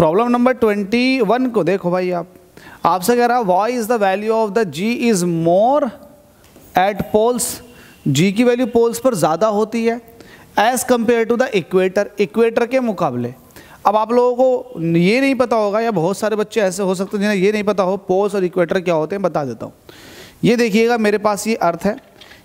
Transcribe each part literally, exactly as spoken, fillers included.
Problem number twenty one को देखो भाई, आप आपसे कह रहा है why is the value of the G is more at poles, G की वैल्यू पोल्स पर ज़्यादा होती है as compare to the equator, equator के मुकाबले। अब आप लोगों को ये नहीं पता होगा या बहुत सारे बच्चे ऐसे हो सकते हैं जिन्हें ये नहीं पता हो पोल्स और इक्वेटर क्या होते हैं, बता देता हूँ। ये देखिएगा मेरे पास ये अर्थ है,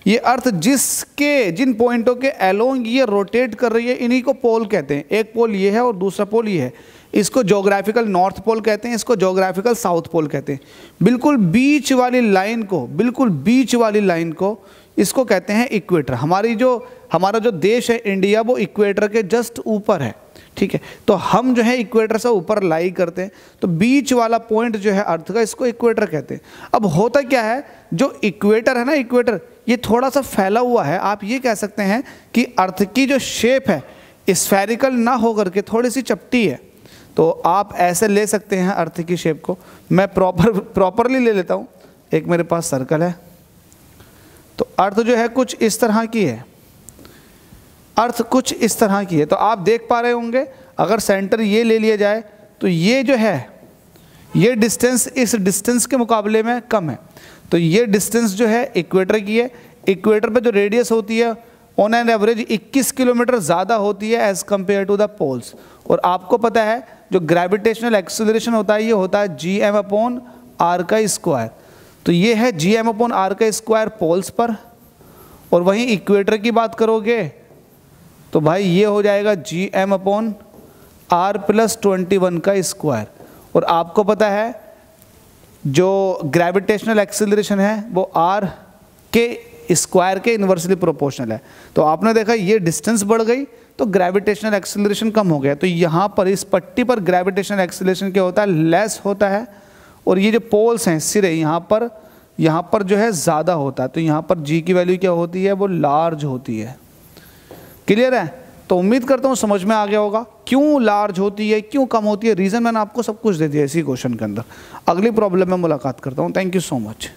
ये अर्थ जिसके जिन पॉइंटों के एलोंग ये रोटेट कर रही है इन्हीं को पोल कहते हैं। एक पोल ये है और दूसरा पोल ये है, इसको ज्योग्राफिकल नॉर्थ पोल कहते हैं, इसको ज्योग्राफिकल साउथ पोल कहते हैं। बिल्कुल बीच वाली लाइन को, बिल्कुल बीच वाली लाइन को इसको कहते हैं इक्वेटर। हमारी जो हमारा जो देश है इंडिया वो इक्वेटर के जस्ट ऊपर है, ठीक है, तो हम जो है इक्वेटर से ऊपर लाई करते हैं, तो बीच वाला पॉइंट जो है अर्थ का इसको इक्वेटर कहते हैं। अब होता क्या है, जो इक्वेटर है ना, इक्वेटर ये थोड़ा सा फैला हुआ है, आप ये कह सकते हैं कि अर्थ की जो शेप है स्फेरिकल ना होकर के थोड़ी सी चपटी है, तो आप ऐसे ले सकते हैं अर्थ की शेप को। मैं प्रॉपर प्रॉपरली ले लेता हूँ, एक मेरे पास सर्कल है, तो अर्थ जो है कुछ इस तरह की है, अर्थ कुछ इस तरह की है। तो आप देख पा रहे होंगे अगर सेंटर ये ले लिया जाए तो ये जो है ये डिस्टेंस इस डिस्टेंस के मुकाबले में कम है, तो ये डिस्टेंस जो है इक्वेटर की है। इक्वेटर पे जो रेडियस होती है ऑन एन एवरेज इक्कीस किलोमीटर ज़्यादा होती है as compare to the poles. और आपको पता है जो ग्रेविटेशनल एक्सेलरेशन होता है ये होता है जी एम अपॉन आर का स्क्वायर, तो ये है जी एम अपॉन आर का स्क्वायर पोल्स पर। और वहीं इक्वेटर की बात करोगे तो भाई ये हो जाएगा G M upon R plus twenty one का स्क्वायर। और आपको पता है जो ग्रेविटेशनल एक्सेलरेशन है वो आर के स्क्वायर के इन्वर्सली प्रोपोर्शनल है, तो आपने देखा ये डिस्टेंस बढ़ गई तो ग्रेविटेशनल एक्सेलरेशन कम हो गया। तो यहाँ पर इस पट्टी पर ग्रेविटेशनल एक्सेलरेशन क्या होता है, लेस होता है, और ये जो पोल्स हैं सिरे यहाँ पर यहाँ पर जो है ज़्यादा होता है, तो यहाँ पर जी की वैल्यू क्या होती है, वो लार्ज होती है। क्लियर है, तो उम्मीद करता हूँ समझ में आ गया होगा क्यों लार्ज होती है क्यों कम होती है, रीज़न मैंने आपको सब कुछ दे दिया इसी क्वेश्चन के अंदर। अगली प्रॉब्लम में मुलाकात करता हूँ, थैंक यू सो मच।